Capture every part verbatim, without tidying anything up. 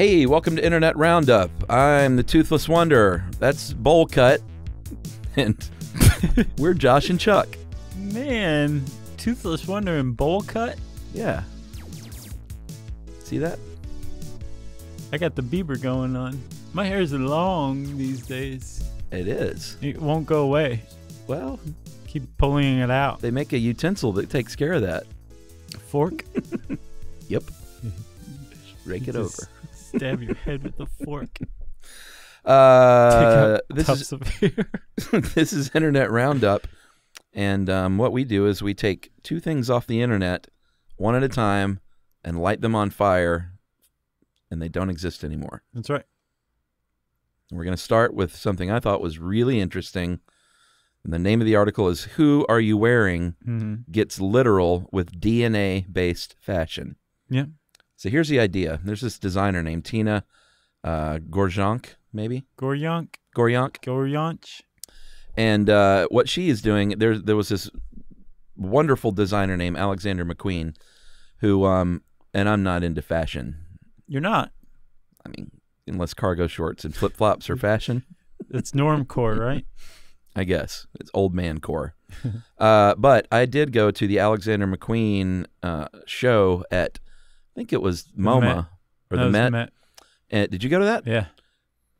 Hey, welcome to Internet Roundup. I'm the Toothless Wonder. That's Bowl Cut. And we're Josh and Chuck. Man, Toothless Wonder and Bowl Cut? Yeah. See that? I got the Bieber going on. My hair is long these days. It is. It won't go away. Well, keep pulling it out. They make a utensil that takes care of that. A fork? Yep. Rake it over. Stab your head with the fork. Uh, this is this is Internet Roundup, and um, what we do is we take two things off the internet, one at a time, and light them on fire, and they don't exist anymore. That's right. And we're going to start with something I thought was really interesting. And the name of the article is "Who Are You Wearing?" Mm-hmm. Gets literal with D N A-based fashion. Yeah. So here's the idea. There's this designer named Tina uh, Gorjanc, maybe? Gorjanc. Gorjanc. Gorjanc. And uh, what she is doing, there, there was this wonderful designer named Alexander McQueen, who, um, and I'm not into fashion. You're not? I mean, unless cargo shorts and flip-flops are fashion. It's normcore, right? I guess. It's old man core. uh, but I did go to the Alexander McQueen uh, show at... I think it was MoMA or the Met. The Met. And did you go to that? Yeah.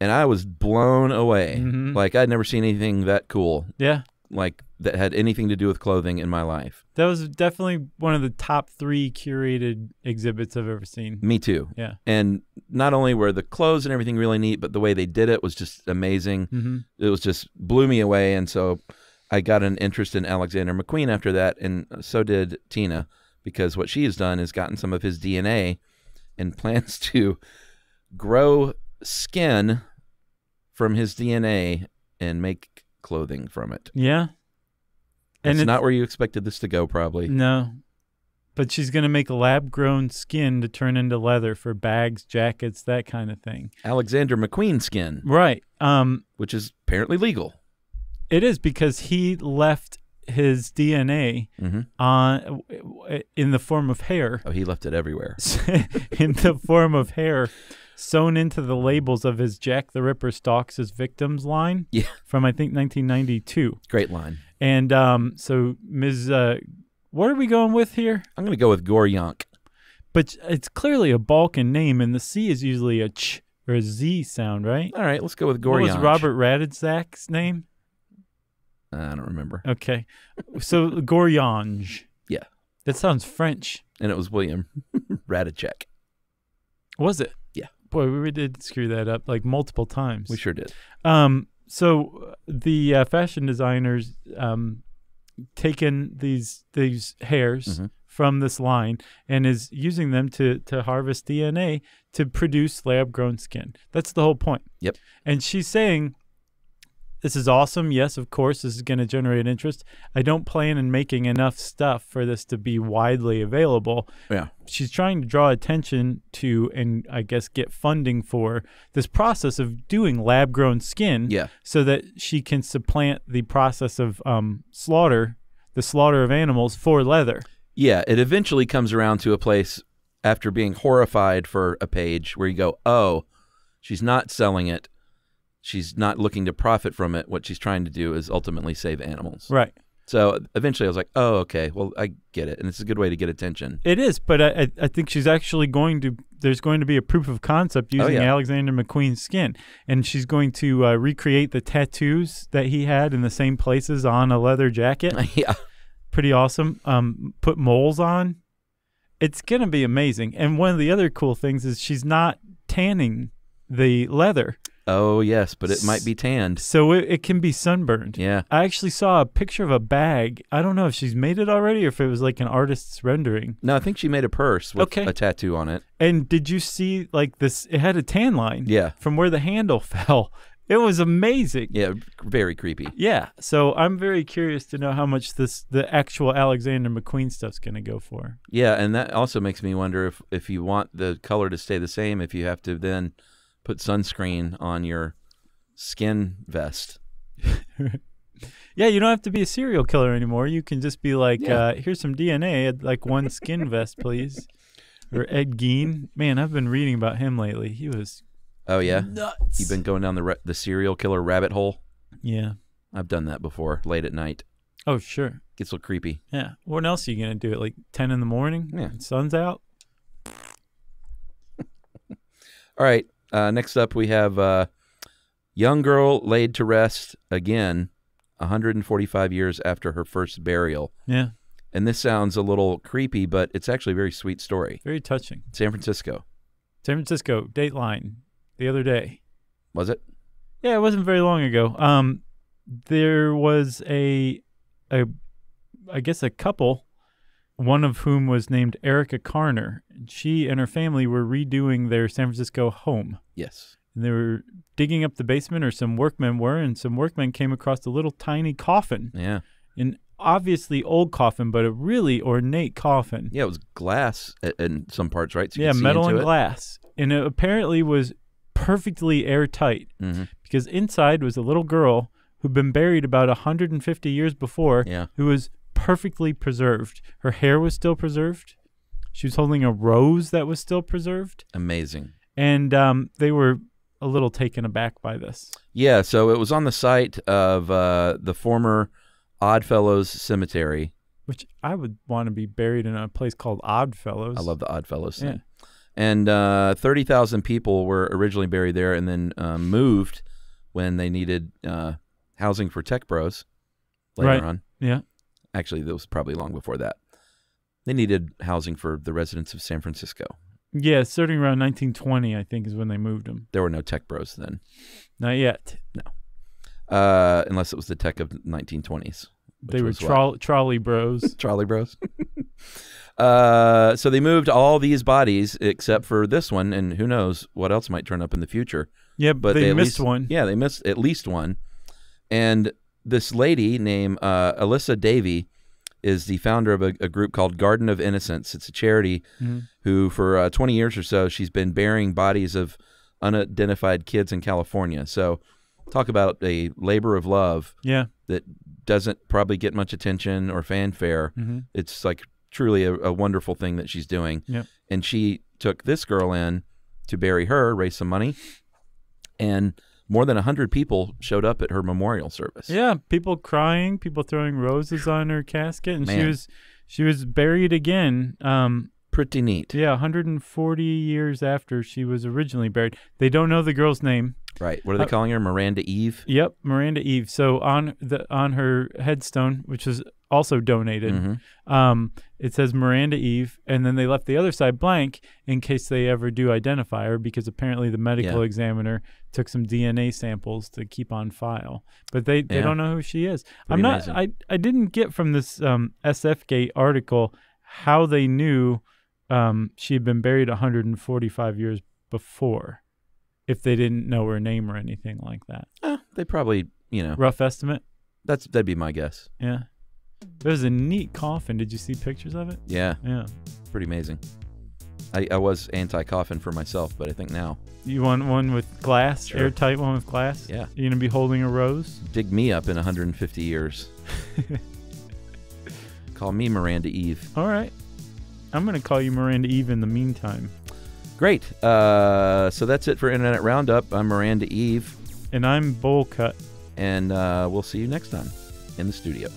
And I was blown away. Mm-hmm. Like I'd never seen anything that cool. Yeah. Like that had anything to do with clothing in my life. That was definitely one of the top three curated exhibits I've ever seen. Me too. Yeah. And not only were the clothes and everything really neat, but the way they did it was just amazing. Mm-hmm. It was just blew me away. And so I got an interest in Alexander McQueen after that. And so did Tina. Because what she has done is gotten some of his D N A and plans to grow skin from his D N A and make clothing from it. Yeah. And it's, it's not where you expected this to go, probably. No. But she's going to make lab-grown skin to turn into leather for bags, jackets, that kind of thing. Alexander McQueen skin. Right. Um, which is apparently legal. It is, because he left... his D N A mm-hmm. uh, in the form of hair. Oh, he left it everywhere. In the form of hair sewn into the labels of his Jack the Ripper Stalks His Victims line, yeah. From, I think, nineteen ninety-two. Great line. And um, so, Miz Uh, what are we going with here? I'm going to go with Gorjanc. But it's clearly a Balkan name, and the C is usually a ch or a Z sound, right? All right, let's go with Gorjanc. What was Robert Radzak's name? I don't remember. Okay. So, Gorjanc. Yeah. That sounds French. And it was William Radzak. Was it? Yeah. Boy, we did screw that up like multiple times. We sure did. Um, so, the uh, fashion designers um, taken these these hairs mm-hmm. from this line and is using them to, to harvest D N A to produce lab-grown skin. That's the whole point. Yep. And she's saying... this is awesome. Yes, of course, this is going to generate interest. I don't plan on making enough stuff for this to be widely available. Yeah. She's trying to draw attention to and, I guess, get funding for this process of doing lab-grown skin yeah. so that she can supplant the process of um, slaughter, the slaughter of animals for leather. Yeah, it eventually comes around to a place after being horrified for a page where you go, oh, she's not selling it. She's not looking to profit from it. What she's trying to do is ultimately save animals. Right. So eventually I was like, oh, okay, well, I get it. And it's a good way to get attention. It is, but I, I think she's actually going to, there's going to be a proof of concept using oh, yeah. Alexander McQueen's skin. And she's going to uh, recreate the tattoos that he had in the same places on a leather jacket. Yeah. Pretty awesome. Um, put moles on. It's going to be amazing. And one of the other cool things is she's not tanning the leather. Oh, yes, but it might be tanned. So it, it can be sunburned. Yeah. I actually saw a picture of a bag. I don't know if she's made it already or if it was like an artist's rendering. No, I think she made a purse with okay. a tattoo on it. And did you see like this? It had a tan line. Yeah. From where the handle fell. It was amazing. Yeah, very creepy. Yeah. So I'm very curious to know how much this the actual Alexander McQueen stuff's going to go for. Yeah, and that also makes me wonder if, if you want the color to stay the same, if you have to then... put sunscreen on your skin vest. Yeah, you don't have to be a serial killer anymore. You can just be like, yeah. uh, here's some D N A, like one skin vest, please. Or Ed Gein. Man, I've been reading about him lately. He was oh yeah nuts. You've been going down the the serial killer rabbit hole. Yeah, I've done that before, late at night. Oh sure, gets a little creepy. Yeah. What else are you gonna do at like ten in the morning? Yeah, sun's out. All right. Uh, next up, we have uh, young girl laid to rest again, one hundred forty-five years after her first burial. Yeah. And this sounds a little creepy, but it's actually a very sweet story. Very touching. San Francisco. San Francisco, Dateline, the other day. Was it? Yeah, it wasn't very long ago. Um, there was a, a, I guess a couple, one of whom was named Erica Karner. She and her family were redoing their San Francisco home. Yes. And they were digging up the basement, or some workmen were, and some workmen came across a little tiny coffin. Yeah. An obviously old coffin, but a really ornate coffin. Yeah, it was glass in some parts, right? So you yeah, could metal see into and it. glass. And it apparently was perfectly airtight, mm-hmm. because inside was a little girl who'd been buried about one hundred fifty years before, yeah. who was perfectly preserved. Her hair was still preserved. She was holding a rose that was still preserved. Amazing. And um, they were a little taken aback by this. Yeah, so it was on the site of uh, the former Oddfellows Cemetery. Which I would want to be buried in a place called Oddfellows. I love the Oddfellows thing. Yeah. And uh, thirty thousand people were originally buried there, and then uh, moved when they needed uh, housing for tech bros later right. on. Yeah. Actually, that was probably long before that. They needed housing for the residents of San Francisco. Yeah, starting around nineteen twenty, I think, is when they moved them. There were no tech bros then. Not yet. No. Uh, unless it was the tech of nineteen twenties. They were tro trolley bros. Trolley bros. uh, so they moved all these bodies except for this one, and who knows what else might turn up in the future. Yeah, but they, they missed least, one. Yeah, they missed at least one. And this lady named uh, Alyssa Davey is the founder of a, a group called Garden of Innocence. It's a charity mm-hmm. who for uh, twenty years or so, she's been burying bodies of unidentified kids in California. So talk about a labor of love yeah. that doesn't probably get much attention or fanfare. Mm-hmm. It's like truly a, a wonderful thing that she's doing. Yep. And she took this girl in to bury her, raise some money, and more than one hundred people showed up at her memorial service. Yeah, people crying, people throwing roses on her casket, and Man. she was she was buried again. Um, Pretty neat. Yeah, one hundred forty years after she was originally buried. They don't know the girl's name. Right. What are they uh, calling her? Miranda Eve? Yep, Miranda Eve. So on the on her headstone, which was also donated, mm-hmm. um, it says Miranda Eve, and then they left the other side blank in case they ever do identify her, because apparently the medical yeah. examiner took some D N A samples to keep on file, but they, they yeah. don't know who she is. Pretty I'm not. I, I didn't get from this um, S F Gate article how they knew um, she had been buried one hundred forty-five years before, if they didn't know her name or anything like that. Eh, they probably, you know. Rough estimate? That's That'd be my guess. Yeah. There's a neat coffin. Did you see pictures of it? Yeah. Yeah. Pretty amazing. I, I was anti-coffin for myself, but I think now. You want one with glass? Sure. Airtight one with glass? Yeah. You're going to be holding a rose? Dig me up in one hundred fifty years. Call me Miranda Eve. All right. I'm going to call you Miranda Eve in the meantime. Great. Uh, so that's it for Internet Roundup. I'm Miranda Eve. And I'm Bowl Cut. And uh, we'll see you next time in the studio.